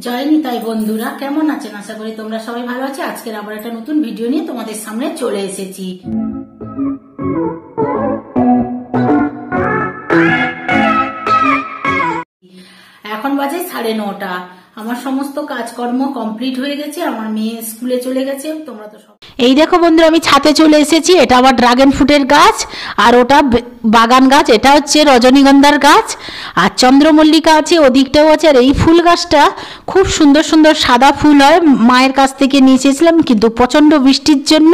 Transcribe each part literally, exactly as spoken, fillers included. जय निताई बंधुरा केमन आछेन आशा करी तोमरा सबाई भालो आछो। आजकेर आबार एकटा नतुन भिडियो निये तोमादेर सामने चले एसेछि। एखन बाजे साढ़े नौटा। আমার সমস্ত কাজকর্ম কমপ্লিট হয়ে গেছে, আমার মেয়ে স্কুলে চলে গেছে। তোমরা তো সব এই দেখো বন্ধুরা, আমি ছাতে চলে এসেছি। এটা আবার ড্রাগন ফ্রুটের গাছ আর ওটা বাগান গাছ, এটা হচ্ছে রজনীগন্ধার গাছ আর চন্দ্রমল্লিকা আছে, ওদিকটাও আছে। আর এই ফুল গাছটা খুব সুন্দর সুন্দর সাদা ফুল হয়, মায়ের কাছ থেকে নিয়ে এসেছিলাম কিন্তু প্রচন্ড বৃষ্টির জন্য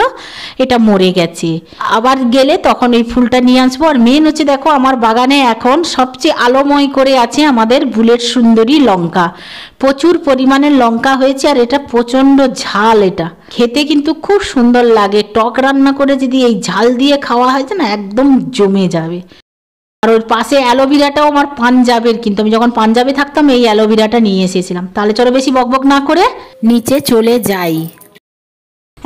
এটা মরে গেছে। আবার গেলে তখন এই ফুলটা নিয়ে আসবো। আর মেন হচ্ছে দেখো, আমার বাগানে এখন সবচেয়ে আলোময় করে আছে আমাদের বুলেট সুন্দরী লঙ্কা। প্রচুর পরিমাণে লঙ্কা হয়েছে আর এটা প্রচন্ড ঝাল, এটা খেতে কিন্তু খুব সুন্দর লাগে। টক রান্না করে যদি এই ঝাল দিয়ে খাওয়া হয় না, একদম জমে যাবে। আর ওর পাশে অ্যালোভেরাটাও আমার পাঞ্জাবের, কিন্তু আমি যখন পাঞ্জাবে থাকতাম এই অ্যালোভেরাটা নিয়ে এসেছিলাম। তাহলে চলো বেশি বকবক না করে নিচে চলে যাই।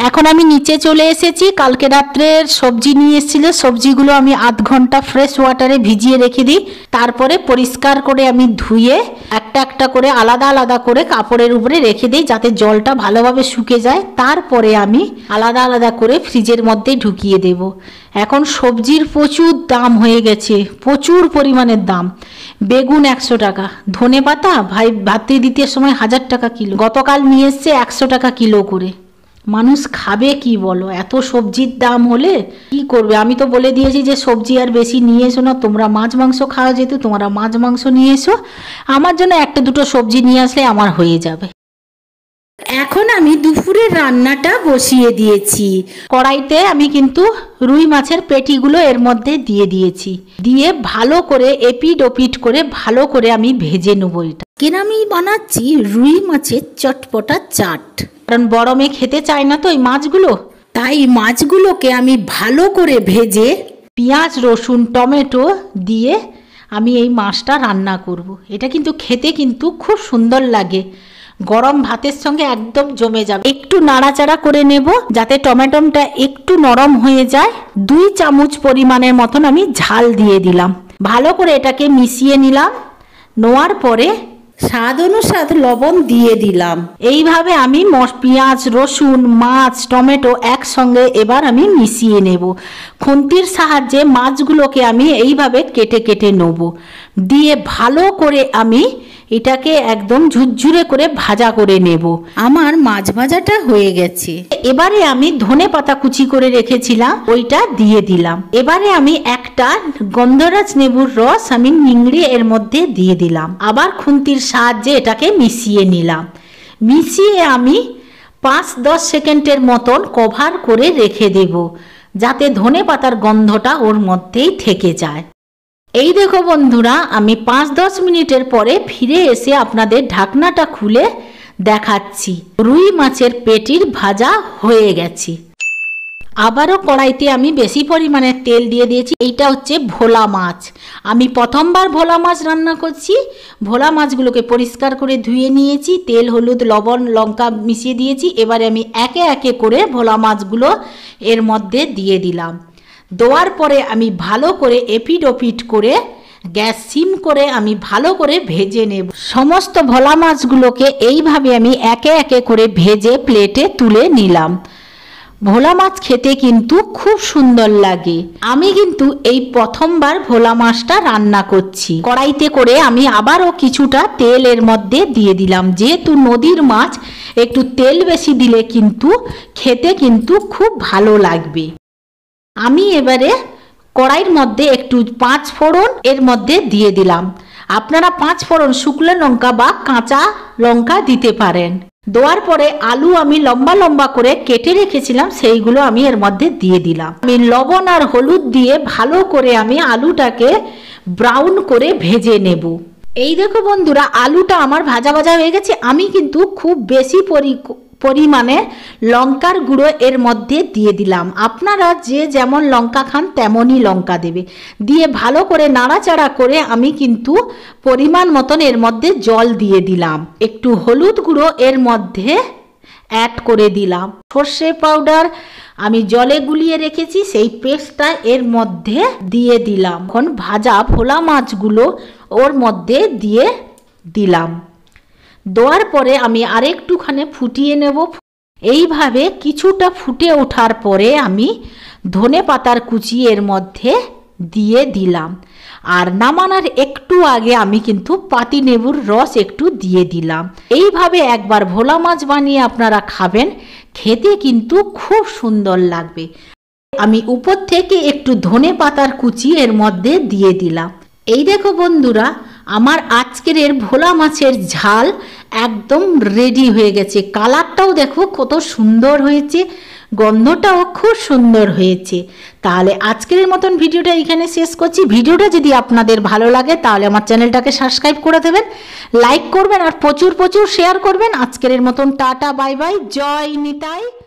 এখন আমি নিচে চলে এসেছি। কালকে রাত্রে সবজি নিয়ে এসেছিল, সবজিগুলো আমি আধ ঘন্টা ফ্রেশ ওয়াটারে ভিজিয়ে রেখে দিই, তারপরে পরিষ্কার করে আমি ধুয়ে একটা একটা করে আলাদা আলাদা করে কাপড়ের উপরে রেখে দিই যাতে জলটা ভালোভাবে শুকে যায়। তারপরে আমি আলাদা আলাদা করে ফ্রিজের মধ্যে ঢুকিয়ে দেব। এখন সবজির প্রচুর দাম হয়ে গেছে, প্রচুর পরিমাণের দাম। বেগুন একশো টাকা, ধনে পাতা ভাই ভাতে দিতে সময় হাজার টাকা কিলো, গতকাল নিয়ে এসছে একশো টাকা কিলো করে। মানুষ খাবে কি বলো? এত সবজির দাম হলে কি করবে? আমি তো বলে দিয়েছি যে সবজি আর বেশি নিয়ে এসো না, তোমরা মাছ মাংস খাও, যেহেতু তোমরা মাছ মাংস নিয়ে এসো, আমার জন্য একটা দুটো সবজি নিয়ে আসলে আমার হয়ে যাবে। এখন আমি দুপুরের রান্নাটা বসিয়ে দিয়েছি। কড়াইতে আমি কিন্তু রুই মাছের পেটিগুলো এর মধ্যে দিয়ে দিয়েছি, দিয়ে ভালো করে এপিড ওপিড করে ভালো করে আমি ভেজে নেবো। এটা কেন আমি বানাচ্ছি রুই মাছের চটপটা চাট, কারণ বড় মেয়ে খেতে চায় না তো এই মাছগুলো, তাই মাছগুলোকে আমি ভালো করে ভেজে পেঁয়াজ রসুন টমেটো দিয়ে আমি এই মাছটা রান্না করব। এটা কিন্তু খেতে কিন্তু খুব সুন্দর লাগে, গরম ভাতের সঙ্গে একদম জমে যাবে। একটু নাড়াচাড়া করে নেব যাতে টমেটোটা একটু নরম হয়ে যায়। দুই চামচ পরিমাণের মতন আমি ঝাল দিয়ে দিলাম, ভালো করে এটাকে মিশিয়ে নিলাম। নেওয়ার পরে স্বাদ অনুসার লবণ দিয়ে দিলাম। এইভাবে আমি পেঁয়াজ রসুন মাছ টমেটো একসঙ্গে এবার আমি মিশিয়ে নেব। খুন্তির সাহায্যে মাছগুলোকে আমি এইভাবে কেটে কেটে নেব, দিয়ে ভালো করে আমি এটাকে একদম ঝুরঝুরে করে ভাজা করে নেব। আমার মাছ ভাজাটা হয়ে গেছে। এবারে আমি ধনে পাতা কুচি করে রেখেছিলাম ওইটা দিয়ে দিলাম। এবারে আমি একটা গন্ধরাজ লেবুর রস আমি নিংড়ে এর মধ্যে দিয়ে দিলাম, আবার খুন্তির সাহায্যে এটাকে মিশিয়ে নিলাম। মিশিয়ে আমি পাঁচ দশ সেকেন্ডের মতন কভার করে রেখে দেব যাতে ধনে পাতার গন্ধটা ওর মধ্যেই থেকে যায়। এই দেখো বন্ধুরা, আমি পাঁচ দশ মিনিটের পরে ফিরে এসে আপনাদের ঢাকনাটা খুলে দেখাচ্ছি। রুই মাছের পেটির ভাজা হয়ে গেছে। আবারও কড়াইতে আমি বেশি পরিমাণে তেল দিয়ে দিয়েছি। এইটা হচ্ছে ভোলা মাছ, আমি প্রথমবার ভোলা মাছ রান্না করছি। ভোলা মাছগুলোকে পরিষ্কার করে ধুয়ে নিয়েছি, তেল হলুদ লবণ লঙ্কা মিশিয়ে দিয়েছি। এবারে আমি একে একে করে ভোলা মাছগুলো এর মধ্যে দিয়ে দিলাম। দেওয়ার পরে আমি ভালো করে এপিড ওপিড করে গ্যাস সিম করে আমি ভালো করে ভেজে নেব। সমস্ত ভোলা মাছগুলোকে এইভাবে আমি একে একে করে ভেজে প্লেটে তুলে নিলাম। ভোলা মাছ খেতে কিন্তু খুব সুন্দর লাগে। আমি কিন্তু এই প্রথমবার ভোলা মাছটা রান্না করছি। কড়াইতে করে আমি আবারও কিছুটা তেল এর মধ্যে দিয়ে দিলাম, যেহেতু নদীর মাছ একটু তেল বেশি দিলে কিন্তু খেতে কিন্তু খুব ভালো লাগবে। আমি এবারে কড়াইয়ের মধ্যে একটু পাঁচ ফোড়ন এর মধ্যে দিয়ে দিলাম। আপনারা পাঁচ ফোড়ন শুকনো লঙ্কা বা কাঁচা লঙ্কা দিতে পারেন। দেওয়ার পরে আলু আমি লম্বা লম্বা করে কেটে রেখেছিলাম, সেইগুলো আমি এর মধ্যে দিয়ে দিলাম। আমি লবণ আর হলুদ দিয়ে ভালো করে আমি আলুটাকে ব্রাউন করে ভেজে নেব। এই দেখো বন্ধুরা, আলুটা আমার ভাজা ভাজা হয়ে গেছে। আমি কিন্তু খুব বেশি পরি পরিমাণে লঙ্কার গুঁড়ো এর মধ্যে দিয়ে দিলাম। আপনারা যে যেমন লঙ্কা খান তেমনই লঙ্কা দেবে। দিয়ে ভালো করে নাড়াচাড়া করে আমি কিন্তু পরিমাণ মতন এর মধ্যে জল দিয়ে দিলাম। একটু হলুদ গুঁড়ো এর মধ্যে অ্যাড করে দিলাম। সর্ষে পাউডার আমি জলে গুলিয়ে রেখেছি, সেই পেস্টটা এর মধ্যে দিয়ে দিলাম। এখন ভাজা ভোলা মাছগুলো ওর মধ্যে দিয়ে দিলাম। দেওয়ার পরে আমি আরেকটুখানি ফুটিয়ে নেব। এইভাবে কিছুটা ফুটে ওঠার পরে আমি ধনে পাতার কুচি এর মধ্যে দিয়ে দিলাম। আর নামানোর একটু আগে আমি কিন্তু পাতি নেবুর রস একটু দিয়ে দিলাম। এইভাবে একবার ভোলা মাছ বানিয়ে আপনারা খাবেন, খেতে কিন্তু খুব সুন্দর লাগবে। আমি উপর থেকে একটু ধনে পাতার কুচি এর মধ্যে দিয়ে দিলাম। এই দেখো বন্ধুরা, আমার আজকের ভোলা মাছের ঝাল একদম রেডি হয়ে গেছে। কালারটাও দেখো কত সুন্দর হয়েছে, গন্ধটাও খুব সুন্দর হয়েছে। তাহলে আজকের মতন ভিডিওটা এখানে শেষ করছি। ভিডিওটা যদি আপনাদের ভালো লাগে তাহলে আমার চ্যানেলটাকে সাবস্ক্রাইব করে দেবেন, লাইক করবেন আর প্রচুর প্রচুর শেয়ার করবেন। আজকের মতন টাটা, বাই বাই, জয় নিতাই।